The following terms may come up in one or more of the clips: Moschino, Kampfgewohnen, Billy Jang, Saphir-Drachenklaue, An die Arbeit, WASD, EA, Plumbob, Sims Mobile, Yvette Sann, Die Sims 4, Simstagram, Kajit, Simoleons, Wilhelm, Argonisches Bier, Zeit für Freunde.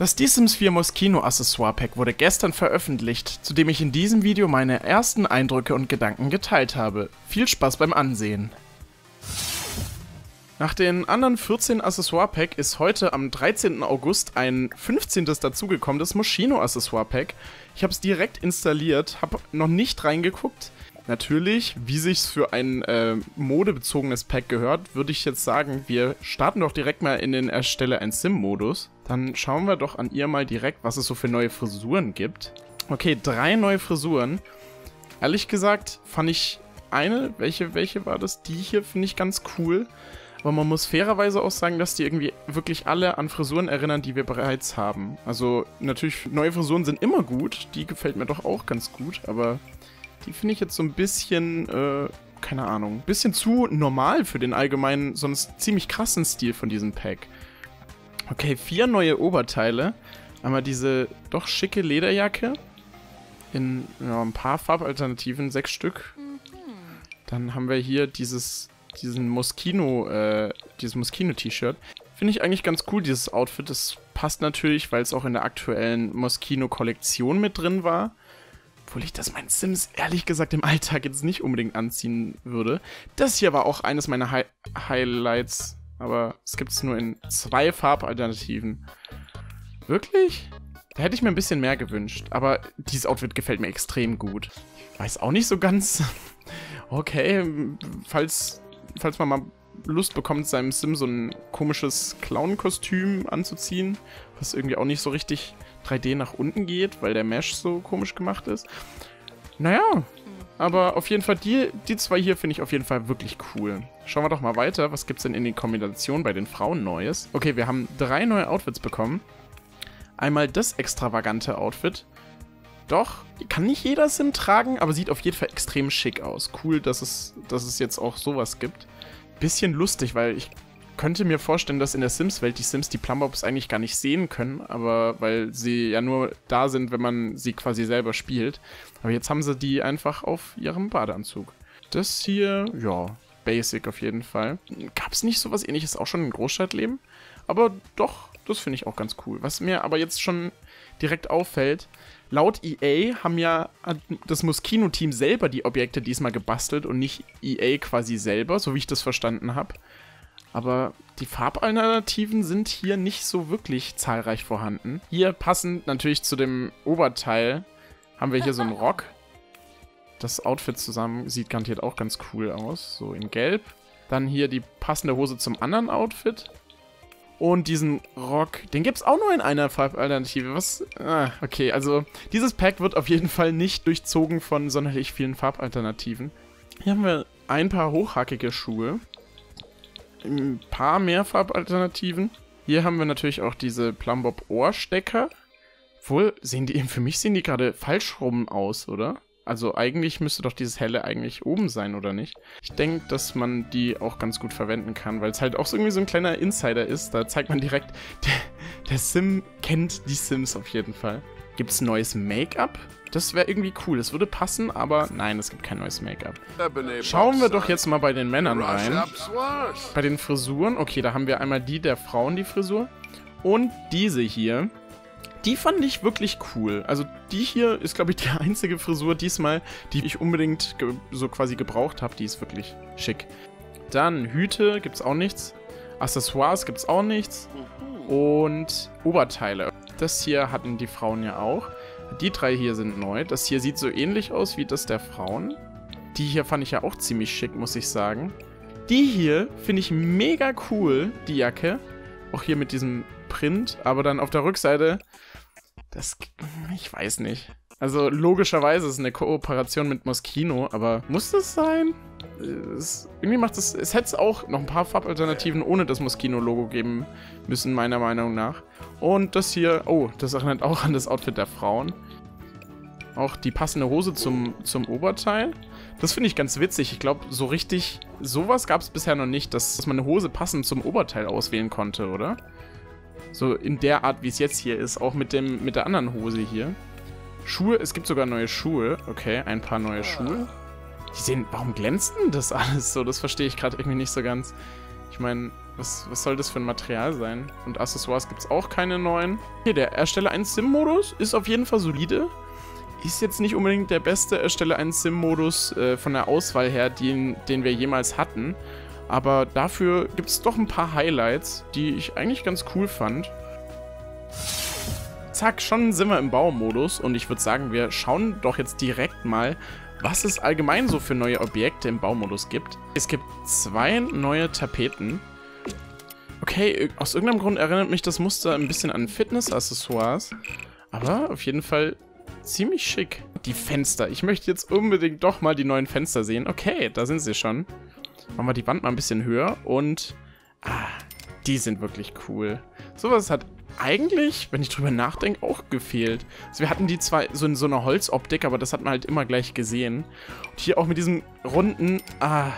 Das Die Sims 4 Moschino Accessoire Pack wurde gestern veröffentlicht, zu dem ich in diesem Video meine ersten Eindrücke und Gedanken geteilt habe. Viel Spaß beim Ansehen! Nach den anderen 14 Accessoire Pack ist heute am 13. August ein 15. dazugekommenes Moschino Accessoire Pack. Ich habe es direkt installiert, habe noch nicht reingeguckt. Natürlich, wie sich's für ein modebezogenes Pack gehört, würde ich jetzt sagen, wir starten doch direkt mal in den Erstelle ein Sim-Modus. Dann schauen wir doch an ihr mal direkt, was es so für neue Frisuren gibt. Okay, 3 neue Frisuren. Ehrlich gesagt fand ich eine, welche war das? Die hier finde ich ganz cool. Aber man muss fairerweise auch sagen, dass die irgendwie wirklich alle an Frisuren erinnern, die wir bereits haben. Also natürlich, neue Frisuren sind immer gut. Die gefällt mir doch auch ganz gut, aber... die finde ich jetzt so ein bisschen, keine Ahnung, ein bisschen zu normal für den allgemeinen, sonst ziemlich krassen Stil von diesem Pack. Okay, 4 neue Oberteile. Einmal diese doch schicke Lederjacke. In ja, ein paar Farbalternativen, 6 Stück. Dann haben wir hier dieses Moschino-T-Shirt. Finde ich eigentlich ganz cool, dieses Outfit. Das passt natürlich, weil es auch in der aktuellen Moschino-Kollektion mit drin war. Obwohl ich das meinen Sims ehrlich gesagt im Alltag jetzt nicht unbedingt anziehen würde. Das hier war auch eines meiner Highlights, aber es gibt es nur in 2 Farbalternativen. Wirklich? Da hätte ich mir ein bisschen mehr gewünscht, aber dieses Outfit gefällt mir extrem gut. Ich weiß auch nicht so ganz. Okay, falls man mal Lust bekommt, seinem Sim so ein komisches Clown-Kostüm anzuziehen, was irgendwie auch nicht so richtig 3D nach unten geht, weil der Mesh so komisch gemacht ist. Naja, aber auf jeden Fall die 2 hier finde ich auf jeden Fall wirklich cool. Schauen wir doch mal weiter, was gibt es denn in den Kombinationen bei den Frauen Neues? Okay, wir haben 3 neue Outfits bekommen. Einmal das extravagante Outfit. Doch, kann nicht jeder Sim tragen, aber sieht auf jeden Fall extrem schick aus. Cool, dass es jetzt auch sowas gibt. Bisschen lustig, weil ich könnte mir vorstellen, dass in der Sims-Welt die Sims die Plumbobs eigentlich gar nicht sehen können, aber weil sie ja nur da sind, wenn man sie quasi selber spielt. Aber jetzt haben sie die einfach auf ihrem Badeanzug. Das hier, ja, basic auf jeden Fall. Gab es nicht sowas Ähnliches auch schon in Großstadtleben? Aber doch, das finde ich auch ganz cool. Was mir aber jetzt schon direkt auffällt, laut EA haben ja das Moschino-Team selber die Objekte diesmal gebastelt und nicht EA quasi selber, so wie ich das verstanden habe. Aber die Farbalternativen sind hier nicht so wirklich zahlreich vorhanden. Hier passend natürlich zu dem Oberteil haben wir hier so einen Rock. Das Outfit zusammen sieht garantiert auch ganz cool aus, so in Gelb. Dann hier die passende Hose zum anderen Outfit. Und diesen Rock, den gibt es auch nur in einer Farbalternative. Was? Ah, okay, also dieses Pack wird auf jeden Fall nicht durchzogen von sonderlich vielen Farbalternativen. Hier haben wir ein paar hochhackige Schuhe. Ein paar mehr Farbalternativen. Hier haben wir natürlich auch diese Plumbob-Ohrstecker. Obwohl, für mich sehen die gerade falsch rum aus, oder? Also eigentlich müsste doch dieses Helle eigentlich oben sein, oder nicht? Ich denke, dass man die auch ganz gut verwenden kann, weil es halt auch so irgendwie so ein kleiner Insider ist. Da zeigt man direkt, der Sim kennt die Sims auf jeden Fall. Gibt es neues Make-up? Das wäre irgendwie cool, das würde passen, aber nein, es gibt kein neues Make-up. Schauen wir doch jetzt mal bei den Männern rein. Bei den Frisuren, okay, da haben wir einmal die der Frauen, die Frisur. Und diese hier. Die fand ich wirklich cool. Also die hier ist, glaube ich, die einzige Frisur diesmal, die ich unbedingt so quasi gebraucht habe. Die ist wirklich schick. Dann Hüte, gibt's auch nichts. Accessoires gibt's auch nichts. Und Oberteile. Das hier hatten die Frauen ja auch. Die 3 hier sind neu. Das hier sieht so ähnlich aus wie das der Frauen. Die hier fand ich ja auch ziemlich schick, muss ich sagen. Die hier finde ich mega cool, die Jacke. Auch hier mit diesem Print, aber dann auf der Rückseite... das... ich weiß nicht. Also logischerweise ist es eine Kooperation mit Moschino, aber muss das sein? Irgendwie macht das... es hätte es auch noch ein paar Farbalternativen ohne das Moschino-Logo geben müssen, meiner Meinung nach. Und das hier... oh, das erinnert auch an das Outfit der Frauen. Auch die passende Hose zum Oberteil. Das finde ich ganz witzig. Ich glaube, so richtig... sowas gab es bisher noch nicht, dass man eine Hose passend zum Oberteil auswählen konnte, oder? So in der Art, wie es jetzt hier ist, auch mit der anderen Hose hier. Schuhe, es gibt sogar neue Schuhe. Okay, ein paar neue Schuhe. Die sehen, warum glänzt denn das alles so? Das verstehe ich gerade irgendwie nicht so ganz. Ich meine, Was soll das für ein Material sein? Und Accessoires gibt es auch keine neuen. Hier, der Erstelle 1 Sim-Modus ist auf jeden Fall solide. Ist jetzt nicht unbedingt der beste Erstelle 1 Sim-Modus von der Auswahl her, den wir jemals hatten. Aber dafür gibt es doch ein paar Highlights, die ich eigentlich ganz cool fand. Zack, schon sind wir im Baumodus und ich würde sagen, wir schauen doch jetzt direkt mal, was es allgemein so für neue Objekte im Baumodus gibt. Es gibt 2 neue Tapeten. Okay, aus irgendeinem Grund erinnert mich das Muster ein bisschen an Fitness-Accessoires, aber auf jeden Fall ziemlich schick. Die Fenster, ich möchte jetzt unbedingt doch mal die neuen Fenster sehen. Okay, da sind sie schon. Machen wir die Wand mal ein bisschen höher und... Ah, die sind wirklich cool. Sowas hat eigentlich, wenn ich drüber nachdenke, auch gefehlt. Also wir hatten die zwar so in so einer Holzoptik, aber das hat man halt immer gleich gesehen. Und hier auch mit diesem runden... Ah...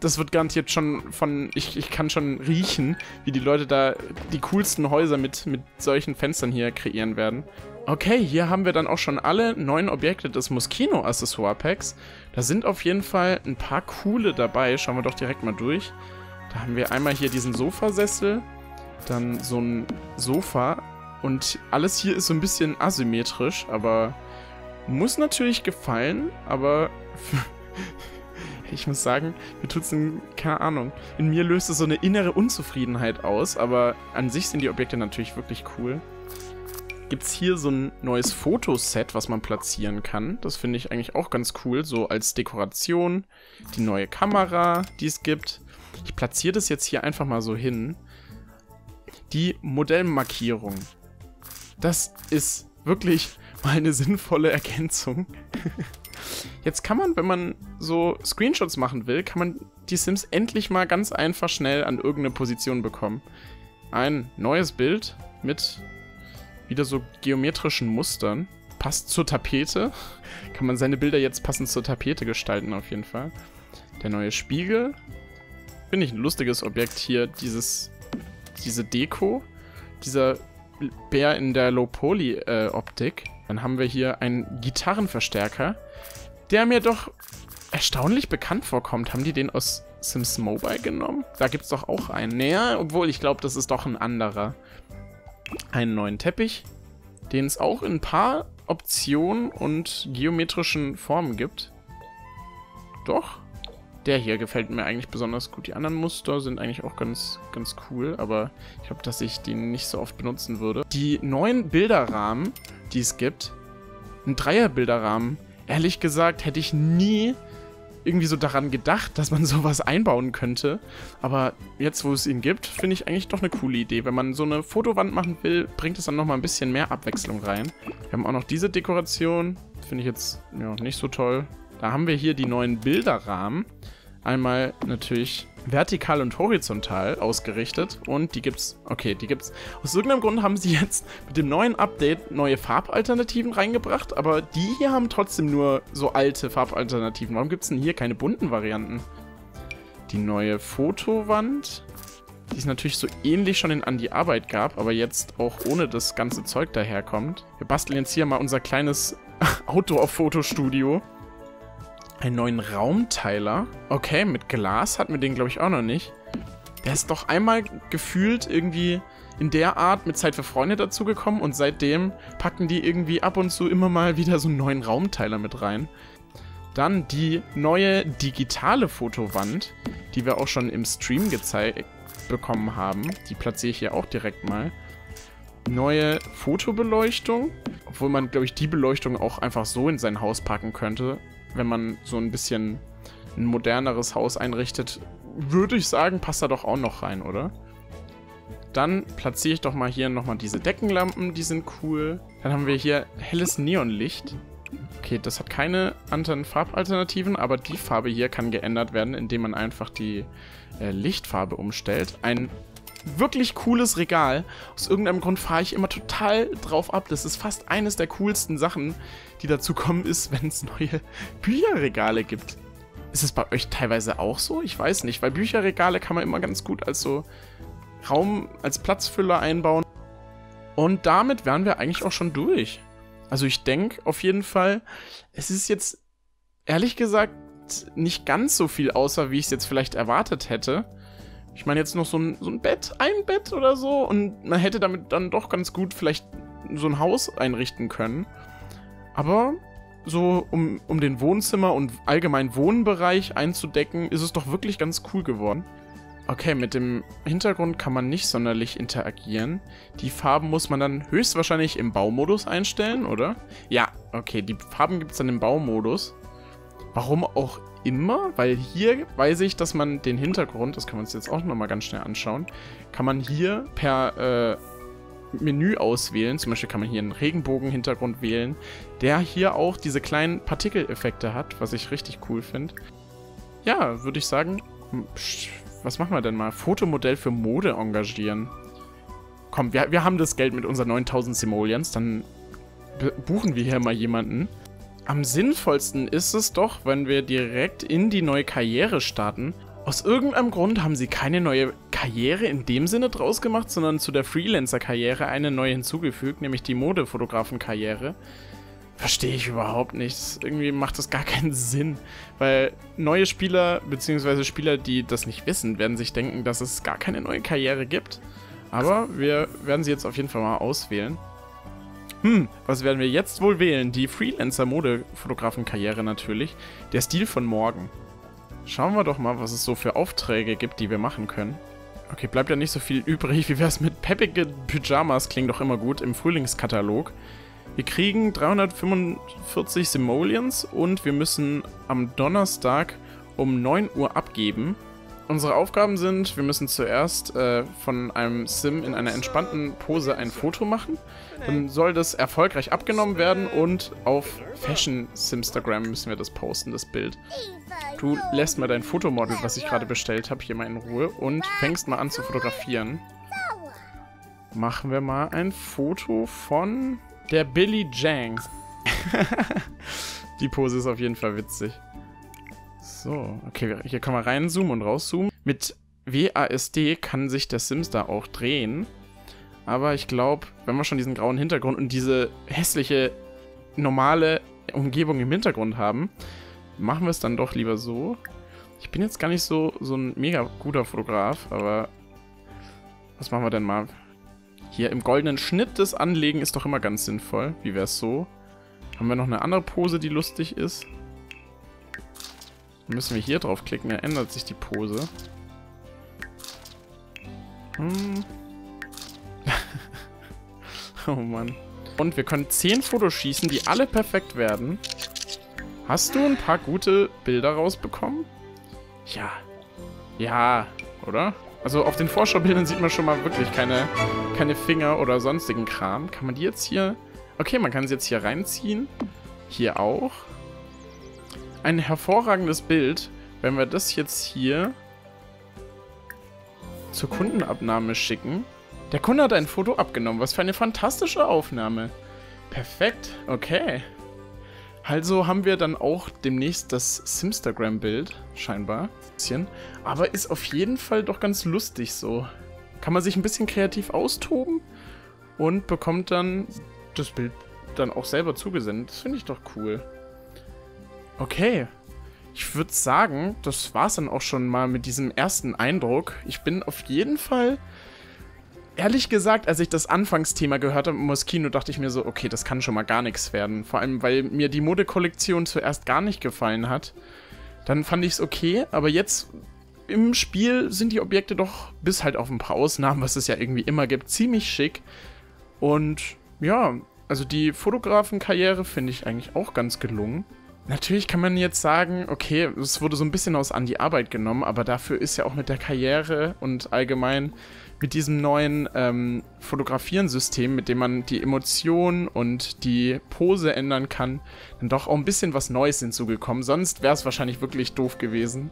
Das wird garantiert schon von, ich kann schon riechen, wie die Leute da die coolsten Häuser mit solchen Fenstern hier kreieren werden. Okay, hier haben wir dann auch schon alle 9 Objekte des Moschino Accessoire Packs. Da sind auf jeden Fall ein paar coole dabei, schauen wir doch direkt mal durch. Da haben wir einmal hier diesen Sofasessel, dann so ein Sofa und alles hier ist so ein bisschen asymmetrisch, aber muss natürlich gefallen, aber... Ich muss sagen, mir tut's keine Ahnung. In mir löst es so eine innere Unzufriedenheit aus, aber an sich sind die Objekte natürlich wirklich cool. Gibt's hier so ein neues Fotoset, was man platzieren kann. Das finde ich eigentlich auch ganz cool, so als Dekoration. Die neue Kamera, die es gibt. Ich platziere das jetzt hier einfach mal so hin. Die Modellmarkierung. Das ist wirklich mal eine sinnvolle Ergänzung. Jetzt kann man, wenn man so Screenshots machen will, kann man die Sims endlich mal ganz einfach schnell an irgendeine Position bekommen. Ein neues Bild mit wieder so geometrischen Mustern. Passt zur Tapete. Kann man seine Bilder jetzt passend zur Tapete gestalten auf jeden Fall. Der neue Spiegel. Finde ich ein lustiges Objekt hier, diese Deko. Dieser Bär in der Low-Poly-Optik. Dann haben wir hier einen Gitarrenverstärker, der mir doch erstaunlich bekannt vorkommt. Haben die den aus Sims Mobile genommen? Da gibt es doch auch einen. Naja, obwohl ich glaube, das ist doch ein anderer. Einen neuen Teppich, den es auch in ein paar Optionen und geometrischen Formen gibt. Doch, der hier gefällt mir eigentlich besonders gut. Die anderen Muster sind eigentlich auch ganz cool, aber ich glaube, dass ich die nicht so oft benutzen würde. Die neuen Bilderrahmen, die es gibt, ein 3er-Bilderrahmen. Ehrlich gesagt hätte ich nie irgendwie so daran gedacht, dass man sowas einbauen könnte. Aber jetzt, wo es ihn gibt, finde ich eigentlich doch eine coole Idee. Wenn man so eine Fotowand machen will, bringt es dann nochmal ein bisschen mehr Abwechslung rein. Wir haben auch noch diese Dekoration. Finde ich jetzt ja, nicht so toll. Da haben wir hier die neuen Bilderrahmen. Einmal natürlich vertikal und horizontal ausgerichtet. Und die gibt's... Okay, die gibt's... Aus irgendeinem Grund haben sie jetzt mit dem neuen Update neue Farbalternativen reingebracht. Aber die hier haben trotzdem nur so alte Farbalternativen. Warum gibt's denn hier keine bunten Varianten? Die neue Fotowand, die es natürlich so ähnlich schon in An die Arbeit gab, aber jetzt auch ohne das ganze Zeug daherkommt. Wir basteln jetzt hier mal unser kleines Outdoor-Fotostudio. Einen neuen Raumteiler. Okay, mit Glas hatten wir den, glaube ich, auch noch nicht. Der ist doch einmal gefühlt irgendwie in der Art mit Zeit für Freunde dazugekommen und seitdem packen die irgendwie ab und zu immer mal wieder so einen neuen Raumteiler mit rein. Dann die neue digitale Fotowand, die wir auch schon im Stream gezeigt bekommen haben. Die platziere ich hier auch direkt mal. Neue Fotobeleuchtung, obwohl man, glaube ich, die Beleuchtung auch einfach so in sein Haus packen könnte. Wenn man so ein bisschen ein moderneres Haus einrichtet, würde ich sagen, passt da doch auch noch rein, oder? Dann platziere ich doch mal hier nochmal diese Deckenlampen, die sind cool. Dann haben wir hier helles Neonlicht. Okay, das hat keine anderen Farbalternativen, aber die Farbe hier kann geändert werden, indem man einfach die Lichtfarbe umstellt. Ein wirklich cooles Regal. Aus irgendeinem Grund fahre ich immer total drauf ab. Das ist fast eines der coolsten Sachen, die dazu kommen, ist, wenn es neue Bücherregale gibt. Ist es bei euch teilweise auch so? Ich weiß nicht, weil Bücherregale kann man immer ganz gut als so Raum, als Platzfüller einbauen. Und damit wären wir eigentlich auch schon durch. Also ich denke auf jeden Fall, es ist jetzt ehrlich gesagt nicht ganz so viel, außer wie ich es jetzt vielleicht erwartet hätte. Ich meine jetzt noch so ein Bett, ein Bett oder so. Und man hätte damit dann doch ganz gut vielleicht so ein Haus einrichten können. Aber so, um den Wohnzimmer und allgemein Wohnbereich einzudecken, ist es doch wirklich ganz cool geworden. Okay, mit dem Hintergrund kann man nicht sonderlich interagieren. Die Farben muss man dann höchstwahrscheinlich im Baumodus einstellen, oder? Ja, okay, die Farben gibt es dann im Baumodus. Warum auch immer? Weil hier weiß ich, dass man den Hintergrund, das kann man uns jetzt auch nochmal ganz schnell anschauen, kann man hier per Menü auswählen. Zum Beispiel kann man hier einen Regenbogen-Hintergrund wählen, der hier auch diese kleinen Partikeleffekte hat, was ich richtig cool finde. Ja, würde ich sagen, was machen wir denn mal? Fotomodell für Mode engagieren. Komm, wir haben das Geld mit unseren 9000 Simoleons, dann buchen wir hier mal jemanden. Am sinnvollsten ist es doch, wenn wir direkt in die neue Karriere starten. Aus irgendeinem Grund haben sie keine neue Karriere in dem Sinne draus gemacht, sondern zu der Freelancer-Karriere eine neue hinzugefügt, nämlich die Modefotografen-Karriere. Verstehe ich überhaupt nicht. Irgendwie macht das gar keinen Sinn, weil neue Spieler, beziehungsweise Spieler, die das nicht wissen, werden sich denken, dass es gar keine neue Karriere gibt. Aber wir werden sie jetzt auf jeden Fall mal auswählen. Was werden wir jetzt wohl wählen? Die Freelancer-Modefotografen-Karriere natürlich. Der Stil von morgen. Schauen wir doch mal, was es so für Aufträge gibt, die wir machen können. Okay, bleibt ja nicht so viel übrig. Wie wäre es mit peppige Pyjamas? Klingt doch immer gut im Frühlingskatalog. Wir kriegen 345 Simoleons und wir müssen am Donnerstag um 9 Uhr abgeben. Unsere Aufgaben sind, wir müssen zuerst von einem Sim in einer entspannten Pose ein Foto machen. Dann soll das erfolgreich abgenommen werden und auf Fashion Simstagram müssen wir das posten, das Bild. Du lässt mal dein Fotomodel, was ich gerade bestellt habe, hier mal in Ruhe und fängst mal an zu fotografieren. Machen wir mal ein Foto von der Billy Jang. Die Pose ist auf jeden Fall witzig. So, okay, hier können wir reinzoomen und rauszoomen. Mit WASD kann sich der Sims da auch drehen. Aber ich glaube, wenn wir schon diesen grauen Hintergrund und diese hässliche, normale Umgebung im Hintergrund haben, machen wir es dann doch lieber so. Ich bin jetzt gar nicht so ein mega guter Fotograf, aber was machen wir denn mal? Hier im goldenen Schnitt das Anlegen ist doch immer ganz sinnvoll. Wie wär's so? Haben wir noch eine andere Pose, die lustig ist? Dann müssen wir hier draufklicken, dann ändert sich die Pose. Oh Mann. Und wir können 10 Fotos schießen, die alle perfekt werden. Hast du ein paar gute Bilder rausbekommen? Ja. Ja, oder? Also auf den Vorschaubildern sieht man schon mal wirklich keine Finger oder sonstigen Kram. Kann man die jetzt hier... Okay, man kann sie jetzt hier reinziehen. Hier auch. Ein hervorragendes Bild, wenn wir das jetzt hier zur Kundenabnahme schicken. Der Kunde hat ein Foto abgenommen. Was für eine fantastische Aufnahme. Perfekt, okay. Also haben wir dann auch demnächst das Simstagram-Bild, scheinbar. Aber ist auf jeden Fall doch ganz lustig so. Kann man sich ein bisschen kreativ austoben und bekommt dann das Bild dann auch selber zugesendet. Das finde ich doch cool. Okay, ich würde sagen, das war's dann auch schon mal mit diesem ersten Eindruck. Ich bin auf jeden Fall... Ehrlich gesagt, als ich das Anfangsthema gehört habe mit Moschino, dachte ich mir so, okay, das kann schon mal gar nichts werden. Vor allem, weil mir die Modekollektion zuerst gar nicht gefallen hat. Dann fand ich es okay, aber jetzt im Spiel sind die Objekte doch, bis halt auf ein paar Ausnahmen, was es ja irgendwie immer gibt, ziemlich schick. Und ja, also die Fotografenkarriere finde ich eigentlich auch ganz gelungen. Natürlich kann man jetzt sagen, okay, es wurde so ein bisschen aus An die Arbeit genommen, aber dafür ist ja auch mit der Karriere und allgemein mit diesem neuen Fotografieren-System, mit dem man die Emotionen und die Pose ändern kann, dann doch auch ein bisschen was Neues hinzugekommen. Sonst wäre es wahrscheinlich wirklich doof gewesen.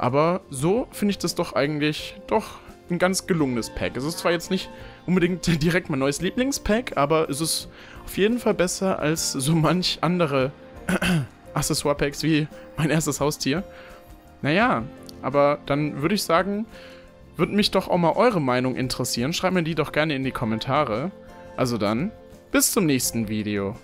Aber so finde ich das doch eigentlich doch ein ganz gelungenes Pack. Es ist zwar jetzt nicht unbedingt direkt mein neues Lieblingspack, aber es ist auf jeden Fall besser als so manch andere Accessoire-Packs wie mein erstes Haustier. Naja, aber dann würde ich sagen... Würde mich doch auch mal eure Meinung interessieren. Schreibt mir die doch gerne in die Kommentare. Also dann, bis zum nächsten Video.